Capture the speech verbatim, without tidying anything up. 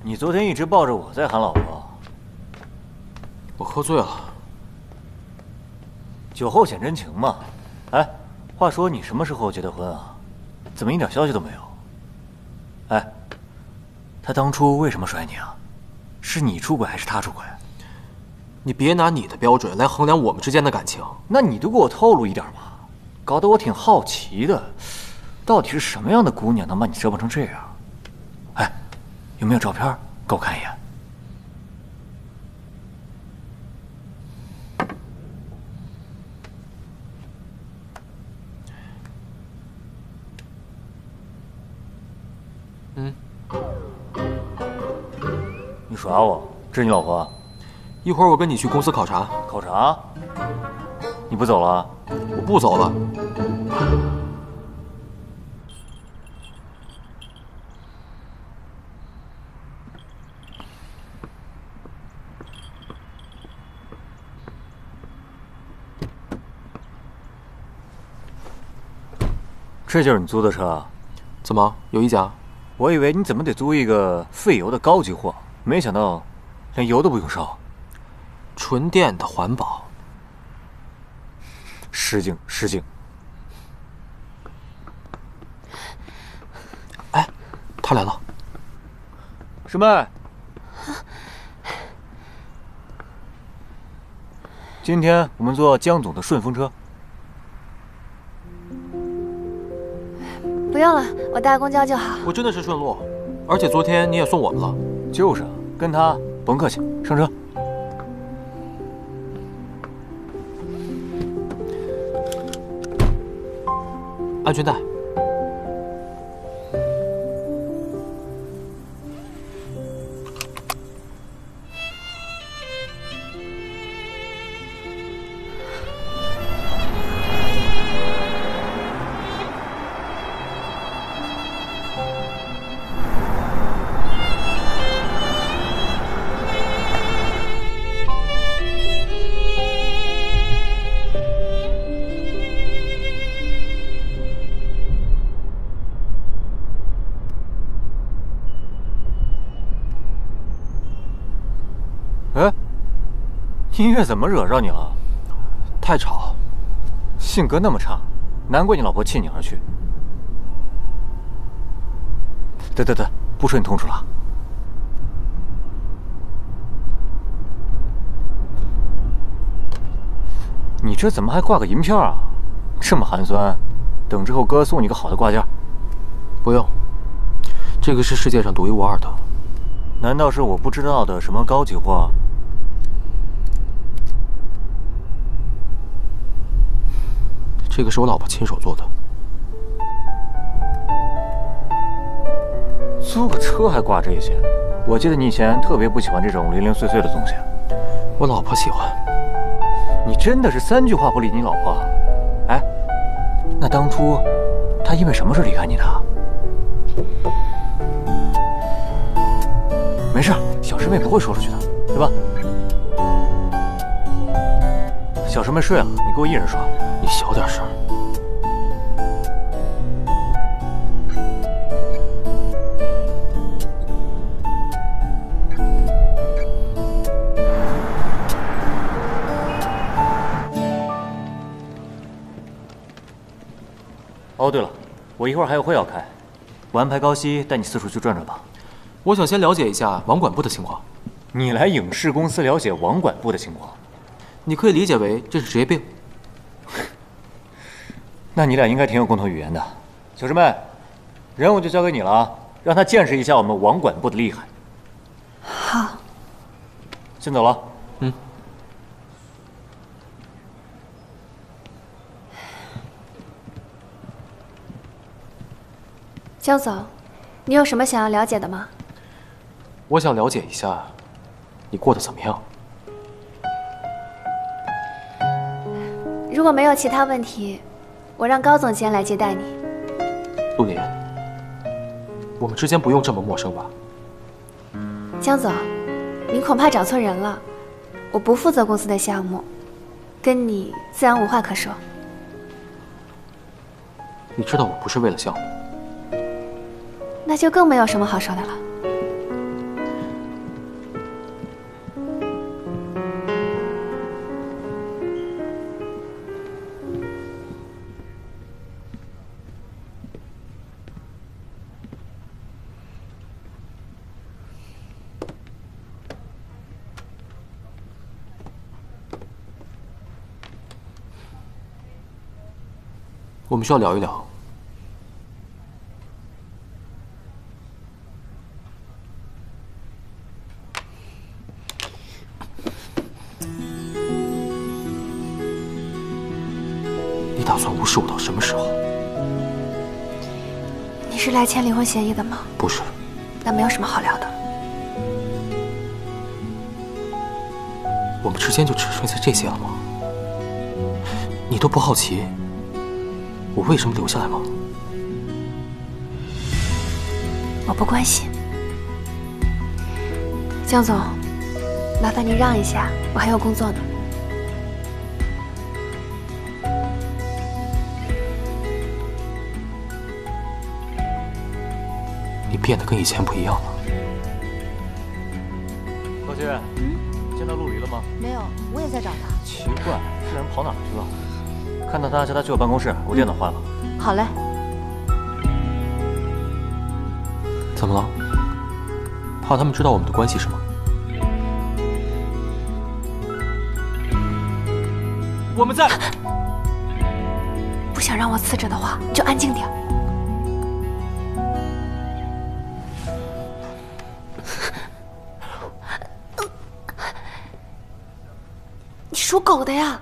你昨天一直抱着我在喊老婆。我喝醉了。酒后显真情嘛。哎，话说你什么时候结的婚啊？怎么一点消息都没有？哎，他当初为什么甩你啊？是你出轨还是他出轨？你别拿你的标准来衡量我们之间的感情。那你都给我透露一点吧，搞得我挺好奇的。 到底是什么样的姑娘能把你折磨成这样？哎，有没有照片？给我看一眼。嗯，你耍我？这是你老婆？一会儿我跟你去公司考察。考察？你不走了？我不走了。 这就是你租的车啊？怎么有一家？我以为你怎么得租一个费油的高级货，没想到连油都不用烧，纯电的环保。失敬失敬。哎，他来了。师妹，今天我们坐江总的顺风车。 不用了，我搭公交就好。我真的是顺路，而且昨天你也送我们了。就是啊，跟他甭客气，上车。安全带。音乐怎么惹着你了？太吵，性格那么差，难怪你老婆弃你而去。得得得，不说你痛楚了。你这怎么还挂个银票啊？这么寒酸，等之后哥送你个好的挂件。不用，这个是世界上独一无二的。难道是我不知道的什么高级货？ 这个是我老婆亲手做的。租个车还挂这些？我记得你以前特别不喜欢这种零零碎碎的东西。我老婆喜欢。你真的是三句话不离你老婆？哎，那当初她因为什么事离开你的？没事，小师妹不会说出去的，对吧？小师妹睡了，你给我一人说。 小点声。哦，对了，我一会儿还有会要开，玩牌高息带你四处去转转吧。我想先了解一下网管部的情况。你来影视公司了解网管部的情况，你可以理解为这是职业病。 那你俩应该挺有共同语言的，小师妹，任务就交给你了啊，让他见识一下我们网管部的厉害。好，先走了。嗯。江总，你有什么想要了解的吗？我想了解一下，你过得怎么样？如果没有其他问题。 我让高总监来接待你，陆林，我们之间不用这么陌生吧？江总，您恐怕找错人了，我不负责公司的项目，跟你自然无话可说。你知道我不是为了项目，那就更没有什么好说的了。我们需要聊一聊。你打算无视我到什么时候？你是来签离婚协议的吗？不是。那没有什么好聊的。我们之间就只剩下这些了吗？你都不好奇？ 我为什么留下来吗？我不关心。江总，麻烦您让一下，我还有工作呢。你变得跟以前不一样了。高鑫，嗯，见到陆离了吗？没有，我也在找他。奇怪，这人跑哪去了？ 看到他，叫他去我办公室，我电脑坏了。嗯、好嘞。怎么了？怕他们知道我们的关系是吗？我们在。不想让我刺着的话，就安静点。你属狗的呀？